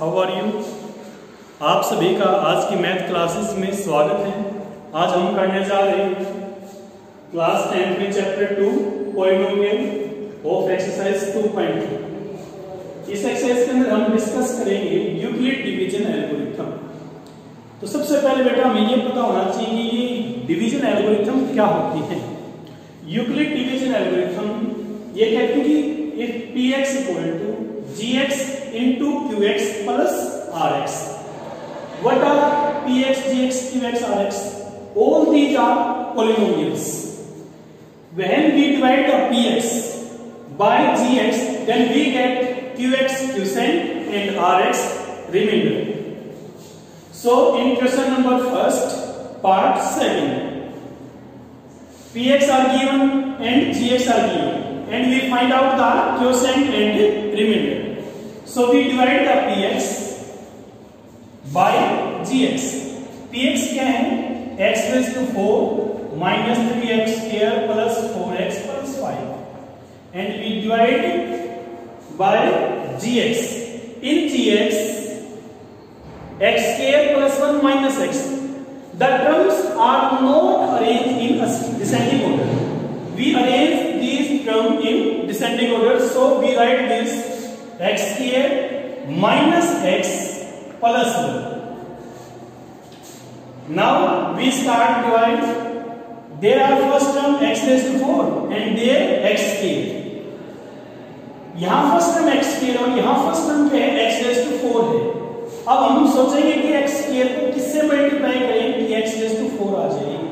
How are you. आप सभी का आज की मैथ क्लासेस में स्वागत है। आज हम करने जा रहे हैं क्लास 10 में चैप्टर 2 पॉलिनोमियल ऑफ एक्सरसाइज 2.2। इस एक्सरसाइज के अंदर हम डिस्कस करेंगे यूक्लिड डिवीजन एल्गोरिथम। तो सबसे पहले बेटा हमें ये पता होना चाहिए कि ये डिवीजन एल्गोरिथम क्या होती है। यूक्लिड डिवीजन एल्गोरिथम ये कहती है कि if px gx qx rx, what are px gx qx rx, all these are polynomials, when we divide the px by gx then we get qx quotient and rx remainder। so in question number first part 7 px are given and gx are given and we find out the quotient and remainder, so we divide the px by gx। px क्या है, x raised to 4 minus 3x square plus 4x plus 5, and we divide by gx। in gx x square plus 1 minus x, the terms are not arranged in descending order, we arrange these term in descending order, so we write this x square minus x plus 1। now we start divide, there are first term x raised to 4 and there x square, यहाँ first term x square और यहाँ first term पे x raised to 4 है। अब हम सोचेंगे कि x square को किससे मल्टीप्लाई करें कि x raised to 4 आ जाएगी।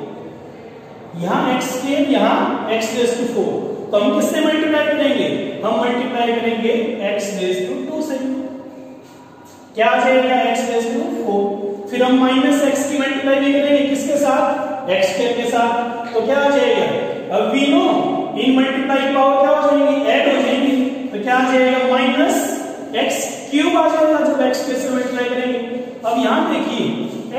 यहाँ x स्क्वायर यहाँ x रेज़ टू 4, तो हम किससे मल्टीप्लाई करेंगे, हम मल्टीप्लाई करेंगे x रेज़ टू 2 से, क्या आ जाएगा x रेज़ टू 4। फिर हम माइनस x की मल्टीप्लाई नहीं करेंगे, किसके साथ, x स्क्वायर के साथ, तो क्या आ जाएगा, अब we know in multiply power क्या हो जाएगी, ऐड हो जाएगी, तो क्या आ जाएगा माइनस x क्यूब आ जाएगा जब x से मल्टीप्लाई करेंगे। अब यहाँ देखिए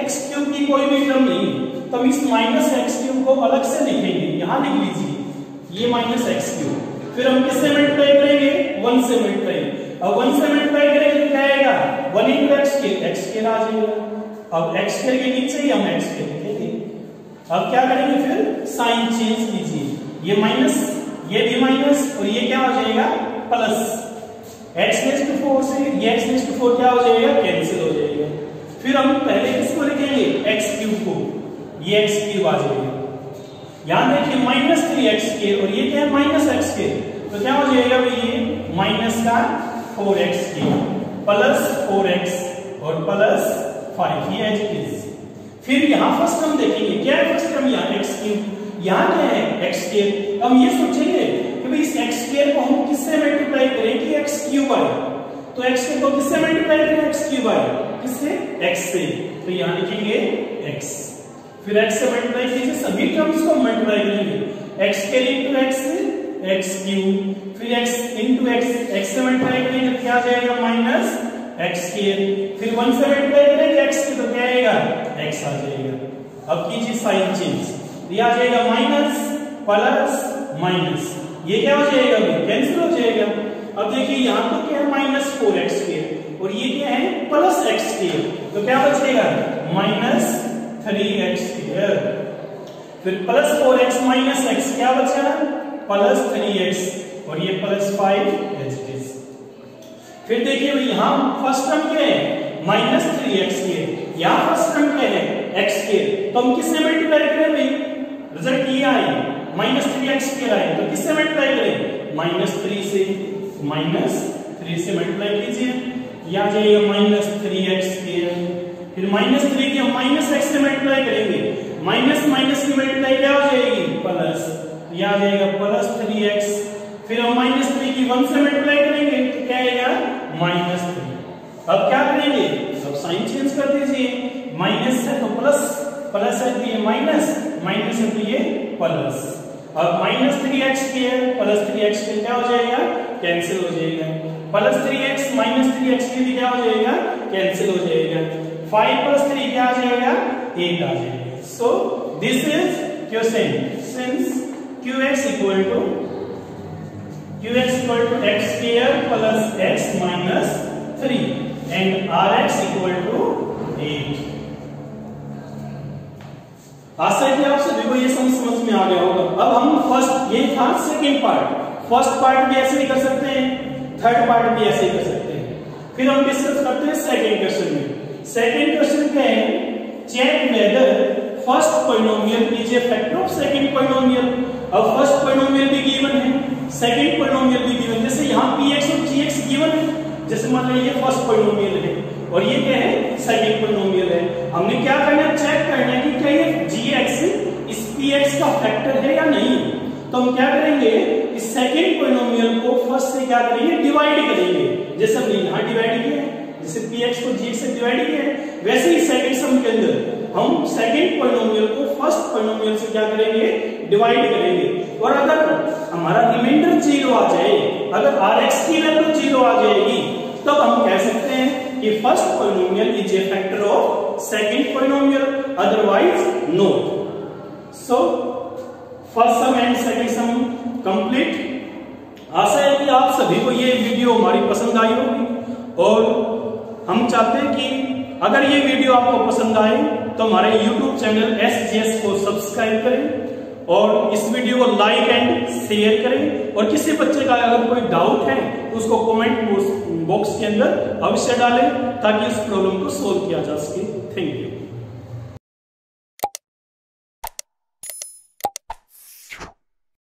x क्यूब की कोई भी टर्म नहीं, तब इस माइनस एक्स क्यूब को अलग से लिखेंगे, यहाँ लिख लीजिए ये माइनस एक्स क्यूब, फिर हम किससे मल्टीप्लाई करेंगे, 1 से मल्टीप्लाई, अब 1 से मल्टीप्लाई करेंगे तो क्या आएगा 1 into x के आ जाएगा। अब x के नीचे ही हम x के लिखेंगे। अब क्या करेंगे, फिर साइन चेंज कीजिए, ये माइनस ये भी माइनस और ये क्या हो जाएगा प्लस, x रेज़ टू 4 से ये x रेज़ टू 4 क्या हो जाएगा कैंसिल हो जाएगा। फिर हम पहले किसको लिखेंगे x क्यूब को, ये x क्यूब आ जाएगा, याद रखिए माइनस 3x के और ये क्या है माइनस x के, तो क्या हो जाएगा ये माइनस का 4x के प्लस 4x और प्लस 5 ये x इज। फिर यहाँ फर्स्ट हम देखेंगे क्या है, फर्स्ट हम यहाँ x क्यूब यहाँ क्या है x के, अब ये सोचेंगे कि भाई इस x के को हम किससे मल्टीप्लाई करें कि x क्यूब आए, तो x को किससे मल्टीप्लाई करें x क्यूब आए, किससे x से, तो यहाँ लिखेंगे x, फिर x से मल्टीप्लाई कीजिए सभी टर्म्स को मल्टीप्लाई करेंगे, x के इंटू x x क्यूब, फिर x इंटू x x से मल्टीप्लाई करेंगे तो क्या आ जाएगा माइनस x स्क्वायर, फिर 1 से मल्टीप्लाई करेंगे x की तो क्या आएगा x आ जाएगा। अब कीजिए साइन चेंज, ये आ जाएगा माइनस प्लस माइनस, ये क्या हो जाएगा अभी कैंसिल हो जाएगा। अब देखिए यहाँ तो क्या है माइनस 4x स्क्वायर और ये क्या है प्लस x स्क्वायर, तो क्या बचेगा माइनस 3x स्क्वायर, फिर प्लस 4x माइनस x क्या बचा प्लस 3x और ये प्लस 5x। फिर देखिए यहाँ फर्स्ट टर्म क्या है माइनस 3x के, यहाँ फर्स्ट टर्म क्या है x के, तो हम किससे मल्टीप्लाई करें भाई, रिजल्ट ये आए माइनस 3x के आए, तो किससे मल्टीप्लाई करें माइनस 3 से, माइनस 3 से मल्टीप्लाई कीजिए, यहाँ जाइए माइनस 3x के, फिर माइनस 3 की हम माइनस एक्स से मल्टीप्लाई करेंगे, माइनस माइनस की मल्टीप्लाई क्या हो जाएगी प्लस, यह आ जाएगा प्लस 3x, फिर हम माइनस 3 की 1 से मल्टीप्लाई करेंगे तो क्या आएगा माइनस 3। अब क्या करेंगे, अब साइन चेंज कर दीजिए, माइनस से तो प्लस, प्लस से तो ये माइनस, माइनस से तो ये प्लस, अब माइनस 3x के प्लस 3x के क्या हो जाएगा कैंसिल हो जाएगा, प्लस 3x माइनस 3x के भी क्या हो जाएगा कैंसिल हो जाएगा, 5 plus 3 क्या आ जाएगा 8 आ जाएगा। So this is quotient, since qx equal to x square plus x minus 3, and Rx equal to 8। आशा है कि आप सभी को ये समझ में आ गया होगा। अब हम फर्स्ट, ये था सेकेंड पार्ट, फर्स्ट पार्ट भी ऐसे ही कर सकते हैं, थर्ड पार्ट भी ऐसे ही कर सकते हैं। फिर हम डिस्कस करते हैं सेकेंड क्वेश्चन में। सेकेंड क्वेश्चन क्या है? Check whether first polynomial is a factor of second polynomial. अब फर्स्ट पॉलिनोमियल भी गिवन है, सेकेंड पॉलिनोमियल भी गिवन। जैसे यहाँ px और gx गिवन है, जैसे मान लो ये फर्स्ट पॉलिनोमियल है और ये क्या है? सेकंड पॉलिनोमियल है। हमने क्या करना है? चेक करना है कि क्या ये gx इस px का फैक्टर है या नहीं। तो हम क्या करेंगे? इस सेकंड पॉलिनोमियल को फर्स्ट से क्या करेंगे? डिवाइड करेंगे। जैसे हमने यहां डिवाइड किया है, जैसे px को gx से डिवाइड किया है, वैसे ही सेकंड सम के अंदर हम सेकंड पॉलिनोमियल को फर्स्ट पॉलिनोमियल से क्या करेंगे? डिवाइड करेंगे। और अगर हमारा रिमाइंडर 0 आ जाए, अगर rx की वैल्यू 0 आ जाएगी, तब हम कह सकते हैं कि first polynomial is a factor of second polynomial, otherwise no. So first sum and second sum complete. आशा है कि आप सभी को ये वीडियो हमारी पसंद आई होगी, और हम चाहते हैं कि अगर ये वीडियो आपको पसंद आए तो हमारे YouTube चैनल SGS को सब्सक्राइब करें और इस वीडियो को लाइक एंड शेयर करें। और किसी बच्चे का अगर कोई डाउट है तो उसको कमेंट बॉक्स के अंदर अवश्य डालें ताकि उस प्रॉब्लम को सोल्व किया जा सके। Thank you.